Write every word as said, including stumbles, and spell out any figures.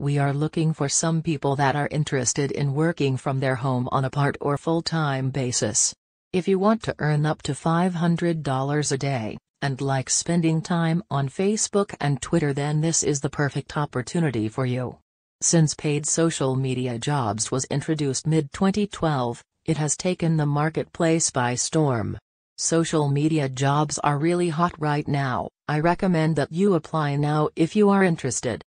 We are looking for some people that are interested in working from their home on a part or full-time basis. If you want to earn up to five hundred dollars a day, and like spending time on Facebook and Twitter, then this is the perfect opportunity for you. Since paid social media jobs was introduced mid twenty twelve, it has taken the marketplace by storm. Social media jobs are really hot right now. I recommend that you apply now if you are interested.